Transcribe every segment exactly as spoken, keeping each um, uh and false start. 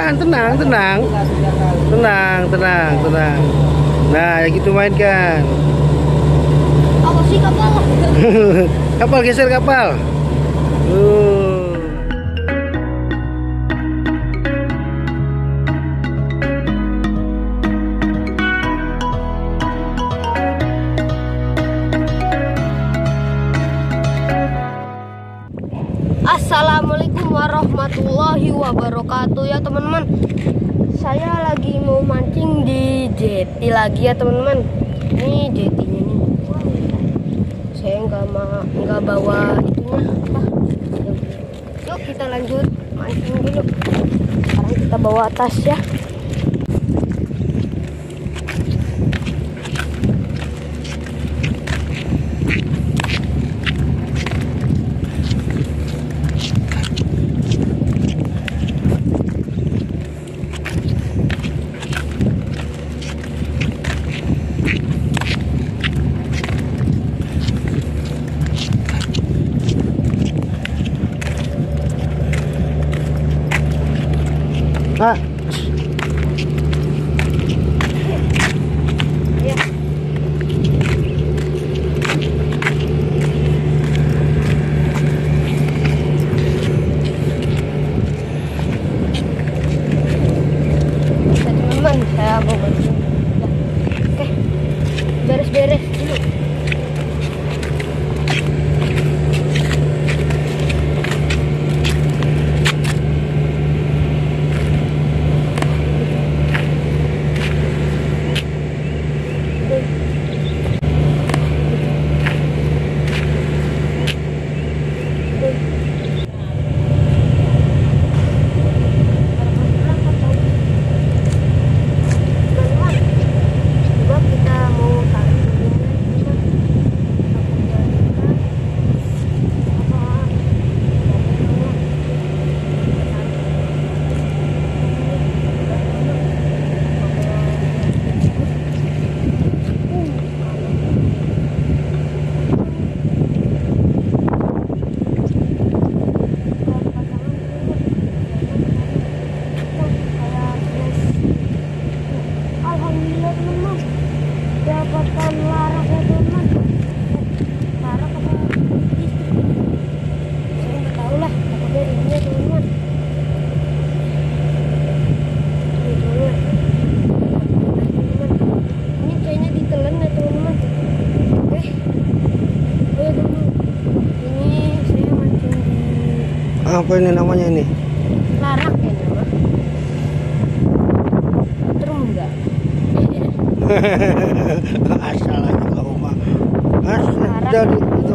Bukan, tenang, tenang. Tenang, tenang, tenang. Nah, ya gitu mainkan. Apa sih kapal? Kapal, geser kapal. Uh. Assalamualaikum warahmatullahi wabarakatuh ya teman-teman. Saya lagi mau mancing di jeti lagi ya teman-teman. Ini jetinya nih. Saya nggak mau nggak bawa itunya apa. Yuk kita lanjut mancing dulu. Sekarang kita bawa tas ya. Ah. Ya. Teman-teman, saya mau bersih. Oke. Beres-beres dulu. Apa ini namanya ini? Larak ya nama? Terung enggak? Asal aja kamu mah. Asal jadi itu.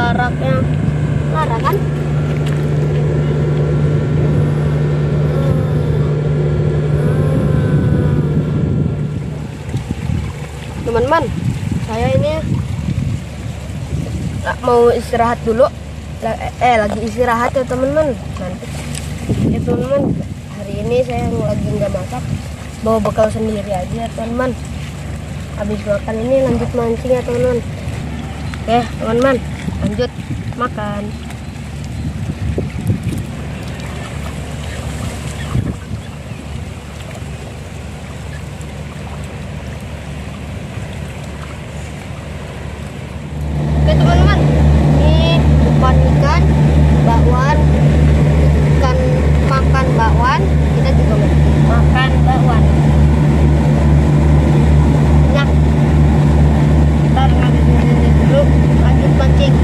Laraknya larak kan teman-teman, saya ini mau istirahat dulu eh lagi istirahat ya teman-teman. Nanti ya teman-teman, hari ini saya lagi nggak masak, bawa bekal sendiri aja ya teman-teman. Habis makan ini lanjut mancing ya teman-teman. Oke teman-teman, lanjut makan. Oke teman-teman, ini umpan ikan bakwan, ikan makan bakwan, kita juga makan bakwan. Nah, kita lanjut dulu, lanjut mancing.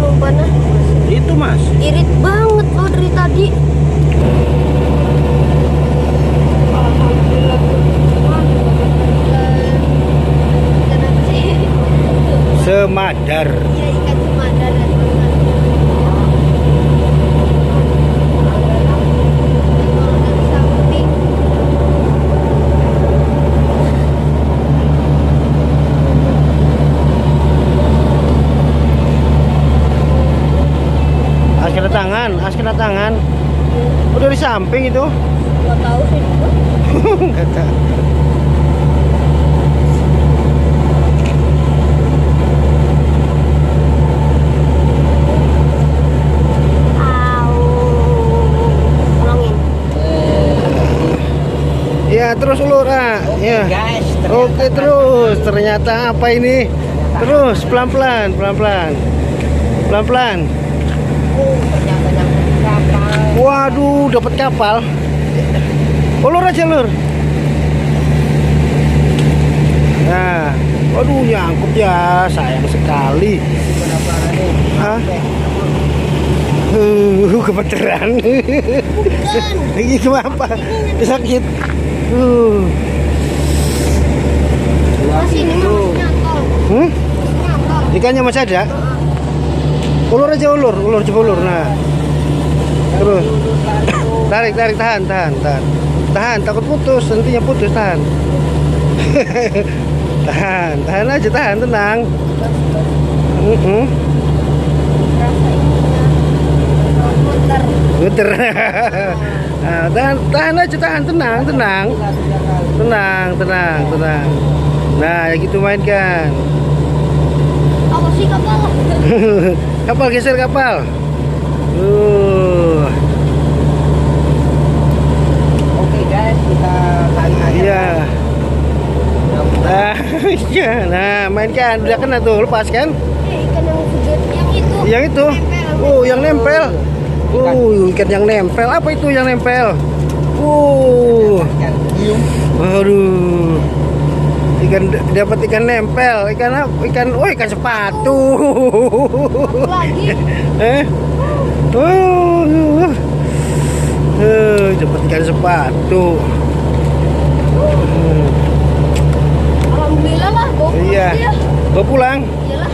kan umpannya. Itu mas. Irit banget loh dari tadi. Semadar. Iya, ikan semadar. As kena tangan, as kena tangan. Udah di samping itu. Gak tahu sih. Gak tahu. Ya terus ulur ah. Ya. Guys, oke terus. Ternyata apa ini? Terus pelan-pelan, pelan-pelan. Pelan-pelan. Waduh, dapat kapal. Ulur aja, Lur. Nah, waduh nyangkut ya, sayang sekali. Hah? Uh, kebetulan. Lagi kenapa? Sakit. Uh. Mas ini masih nyantol. Hmm? Ikannya masih ada? Ulur aja ulur, ulur coba ulur. Nah. Terus. Tarik, tarik, tahan, tahan, tahan. Tahan, takut putus, nantinya putus, tahan. Tahan, tahan aja, tahan, tenang. Heeh. Uh-huh. Geter. Nah, tahan, tahan aja, tahan, tenang, tenang. Tenang, tenang, tenang. Nah, ya gitu mainkan. Apa sih kapal? Kapal geser kapal. Uh. Oke guys, kita tarik aja. Iya. Nah, iya. Nah, mainkan, udah kena tuh, lepas kan? Eh, ikan yang yang itu. Yang itu. Nempel, oh, yang nempel. Uh, ikan yang nempel. Apa itu yang nempel? Uh. Aduh. Ikan dapat ikan nempel. Ikan apa? Ikan oh, ikan sepatu. Satu lagi. Eh? Oh. Uh. Uh, dapat ikan sepatu. Uh. Alhamdulillah lah, bawa pulang. Iya. Dia. Bawa pulang. Iyalah.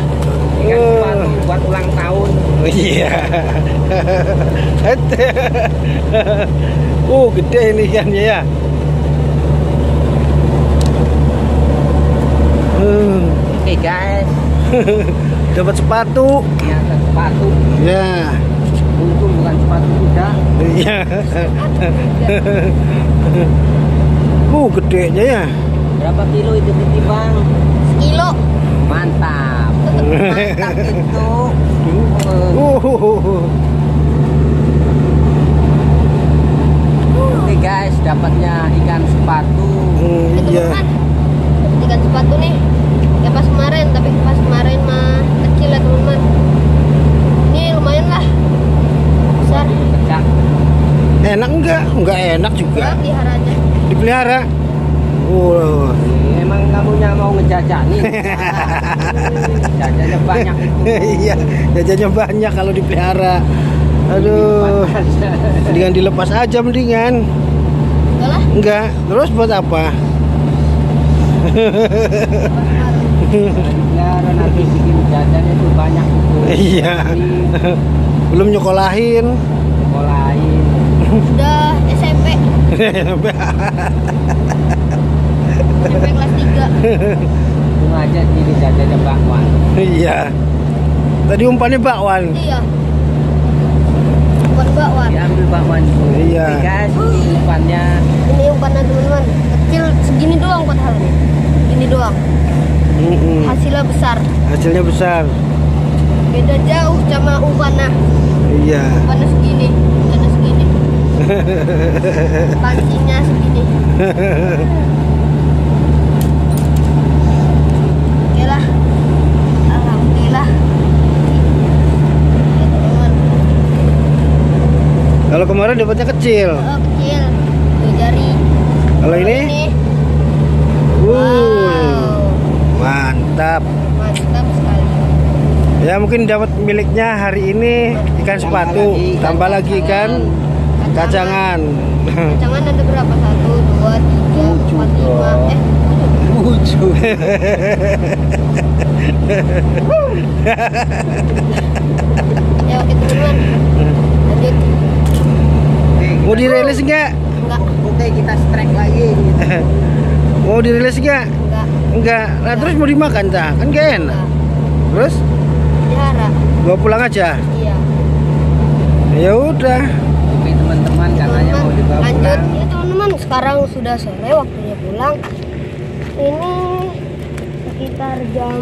Ikan uh. sepatu buat ulang tahun. Oh iya. Oh gede ini ikannya ya. Hmm. Oke okay, guys. Dapat sepatu. Iya, sepatu. Iya. Untung bukan sepatu kuda. Iya. Oh gedenya ya. Berapa kilo itu ditimbang? Sekilo. Mantap. Mantap itu. Oke guys, dapatnya ikan sepatu. Hmm, itu iya. Bukan ikan sepatu nih. Ya pas kemarin, tapi pas kemarin mah kecil ya teman-teman. Ini lumayan lah. Besar. Pecah. Enak enggak? Enggak enak juga. Dipelihara aja. Dipelihara. Oh. Emang kamunya mau ngejajanin? Jajannya banyak itu. Iya, jajannya banyak kalau dipelihara. Aduh. Mendingan dilepas aja mendingan. Enggak lah. Enggak. Terus buat apa? Dipelihara nanti bikin jajannya tuh banyak itu. Iya. Belum nyekolahin. Nyekolahin. Udah S M P. S M P. Sampai kelas tiga. Cuma aja jadi jajannya bakwan. Iya. Tadi umpannya bakwan. Iya. Umpan bakwan. Diambil bakwan. Iya. Guys, ini umpannya. Ini umpannya teman-teman. Kecil segini doang padahal. Ini doang. Mm-hmm. Hasilnya besar. Hasilnya besar. Beda jauh sama umpannya. Iya. Umpannya segini, umpannya segini. Pancinya segini. Kalau kemarin dapatnya kecil. Oh, kecil. Dua jari. Kalau ini? ini? Wow. Mantap. Mantap sekali. Ya mungkin dapat miliknya hari ini ikan sepatu, tambah lagi ikan kacangan. Kacangan ada berapa? Satu, dua, tiga, empat, lima. Eh, tujuh. Ya oke teman-teman, lanjut. Mau dirilis nggak? Enggak. Oke, kita strike lagi. Mau dirilis nggak? Enggak. Enggak. Nah terus mau dimakan tak? Kan gak enak. Terus? Dihara. Bawa pulang aja. Iya. Ya udah. Oke teman-teman, katanya mau dibawa pulang. Lanjut ya teman-teman. Sekarang sudah sore, waktunya pulang. Ini sekitar jam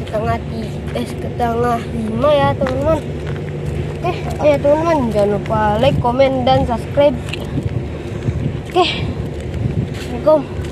setengah tiga, eh setengah lima ya teman-teman. Oke, oh ya teman-teman, jangan lupa like, komen, dan subscribe. Oke, assalamualaikum.